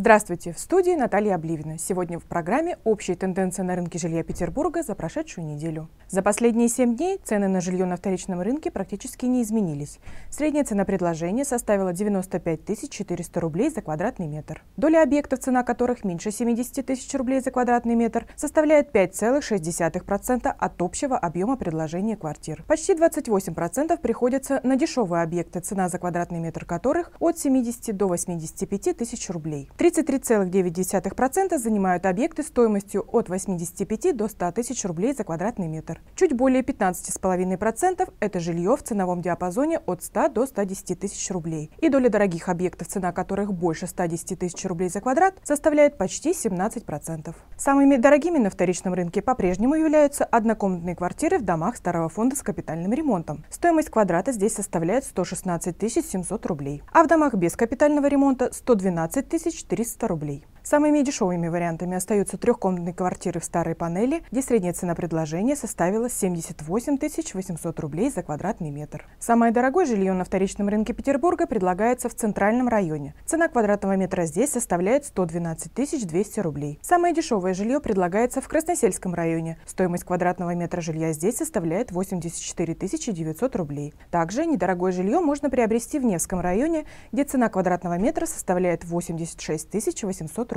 Здравствуйте, в студии Наталья Обливина. Сегодня в программе «Общие тенденции на рынке жилья Петербурга за прошедшую неделю». За последние 7 дней цены на жилье на вторичном рынке практически не изменились. Средняя цена предложения составила 95 400 рублей за квадратный метр. Доля объектов, цена которых меньше 70 тысяч рублей за квадратный метр, составляет 5,6% от общего объема предложения квартир. Почти 28% приходится на дешевые объекты, цена за квадратный метр которых от 70 до 85 тысяч рублей. 33,9% занимают объекты стоимостью от 85 до 100 тысяч рублей за квадратный метр. Чуть более 15,5% – это жилье в ценовом диапазоне от 100 до 110 тысяч рублей. И доля дорогих объектов, цена которых больше 110 тысяч рублей за квадрат, составляет почти 17%. Самыми дорогими на вторичном рынке по-прежнему являются однокомнатные квартиры в домах старого фонда с капитальным ремонтом. Стоимость квадрата здесь составляет 116 700 рублей. А в домах без капитального ремонта – 112 400 рублей. Самыми дешевыми вариантами остаются трехкомнатные квартиры в старой панели, где средняя цена предложения составила 78 800 рублей за квадратный метр. Самое дорогое жилье на вторичном рынке Петербурга предлагается в центральном районе. Цена квадратного метра здесь составляет 112 200 рублей. Самое дешевое жилье предлагается в Красносельском районе. Стоимость квадратного метра жилья здесь составляет 84 900 рублей. Также недорогое жилье можно приобрести в Невском районе, где цена квадратного метра составляет 86 800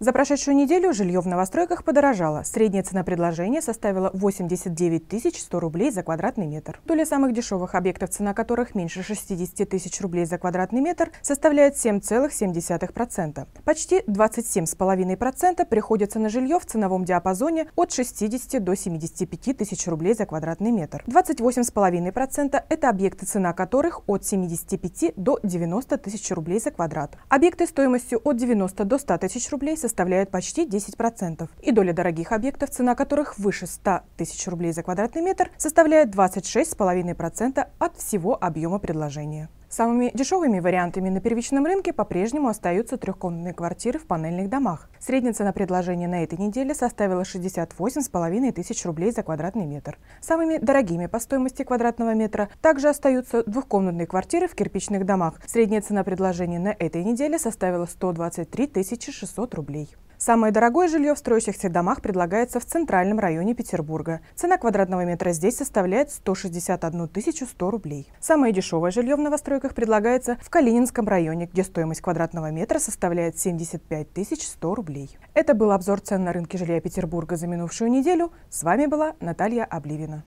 За прошедшую неделю жилье в новостройках подорожало. Средняя цена предложения составила 89 100 рублей за квадратный метр. Доля самых дешевых объектов, цена которых меньше 60 тысяч рублей за квадратный метр, составляет 7,7%. Почти 27,5% приходится на жилье в ценовом диапазоне от 60 до 75 тысяч рублей за квадратный метр. 28,5% – это объекты, цена которых от 75 до 90 тысяч рублей за квадрат. Объекты стоимостью от 90 до 100 тысяч рублей составляют почти 10%. И доля дорогих объектов, цена которых выше 100 тысяч рублей за квадратный метр, составляет 26,5% от всего объема предложения. Самыми дешевыми вариантами на первичном рынке по-прежнему остаются трехкомнатные квартиры в панельных домах. Средняя цена предложения на этой неделе составила 68,5 тысяч рублей за квадратный метр. Самыми дорогими по стоимости квадратного метра также остаются двухкомнатные квартиры в кирпичных домах. Средняя цена предложения на этой неделе составила 123 600 рублей. Самое дорогое жилье в строящихся домах предлагается в центральном районе Петербурга. Цена квадратного метра здесь составляет 161 100 рублей. Самое дешевое жилье в новостройках предлагается в Калининском районе, где стоимость квадратного метра составляет 75 100 рублей. Это был обзор цен на рынке жилья Петербурга за минувшую неделю. С вами была Наталья Обливина.